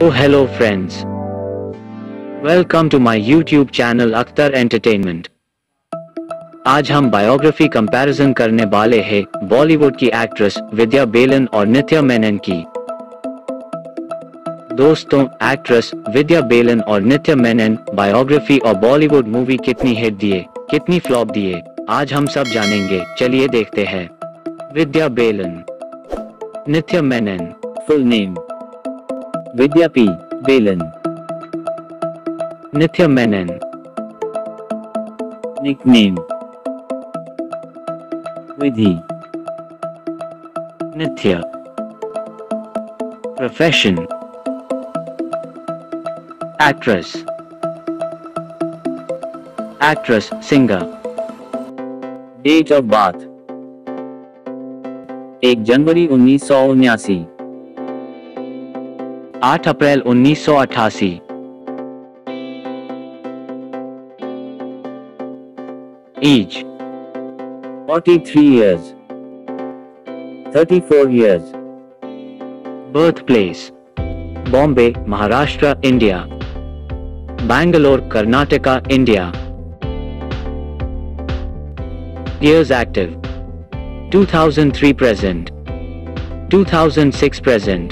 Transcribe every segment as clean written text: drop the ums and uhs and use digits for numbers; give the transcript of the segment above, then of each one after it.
Oh, hello friends. Welcome to my YouTube channel Aktar Entertainment. आज हम biography comparison करने वाले हैं बॉलीवुड की एक्ट्रेस विद्या बेलन और नित्या मेनन की। दोस्तों, एक्ट्रेस विद्या बेलन और नित्या मेनन बायोग्राफी और बॉलीवुड मूवी कितनी हिट दिए, कितनी फ्लॉप दिए, आज हम सब जानेंगे। चलिए देखते हैं। विद्या बेलन, नित्या Menon. Full name Vidya P Balan. Nitya Menon. Nickname Vidhi. Nitya. Profession actress. Actress singer. Date of birth 1 जनवरी 1979। 8 अप्रैल 1988। Age 43 years, 34 years. Birthplace Bombay, Maharashtra, India. Bangalore, Karnataka, India. Years active 2003 present, 2006 present.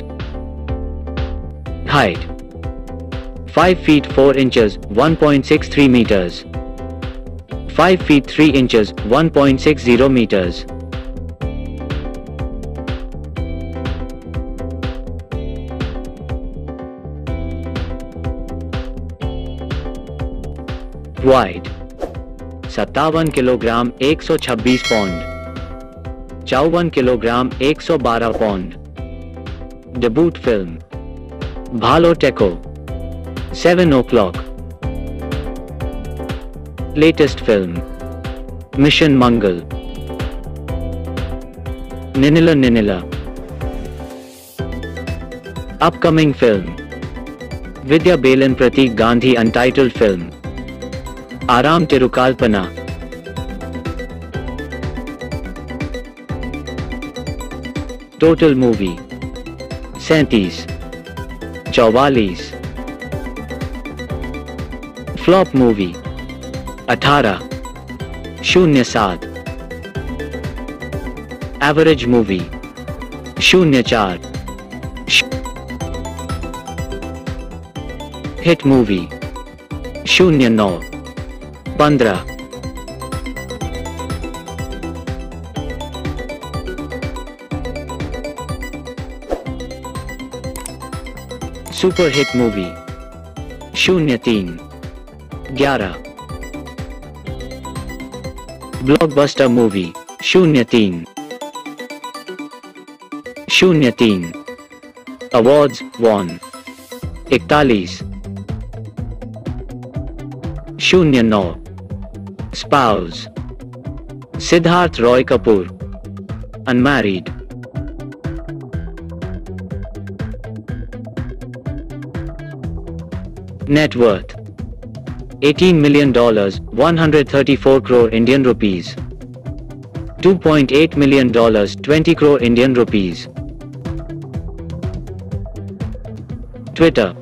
Height 5 feet 4 inches, 1.63 meters. 5 feet 3 inches, 1.60 meters. Weight 57 kilogram, 126 pound. 54 kilogram, 112 pound. Debut film Bhalo Teko, 7 o'clock. Latest film Mission Mangal. Ninila. Upcoming film Vidya Balan Pratik Gandhi, untitled film Aram Tirukalpana. Total movie 37, 44. Flop movie 18, 07. Average movie 04. Hit movie 09, 15. Super hit movie 03, 11. Blockbuster movie 03, 03. Awards won 41, 09. Spouse Siddharth Roy Kapoor, unmarried. Net worth $18 million, 134 crore Indian rupees. $2.8 million, 20 crore Indian rupees. Twitter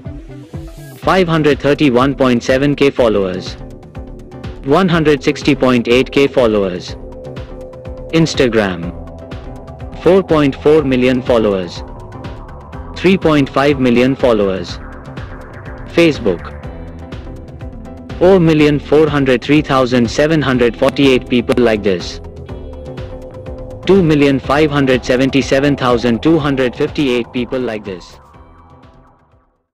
531.7K followers, 160.8K followers. Instagram 4.4 million followers, 3.5 million followers. Facebook 4,403,748 people like this. 2,577,258 people like this.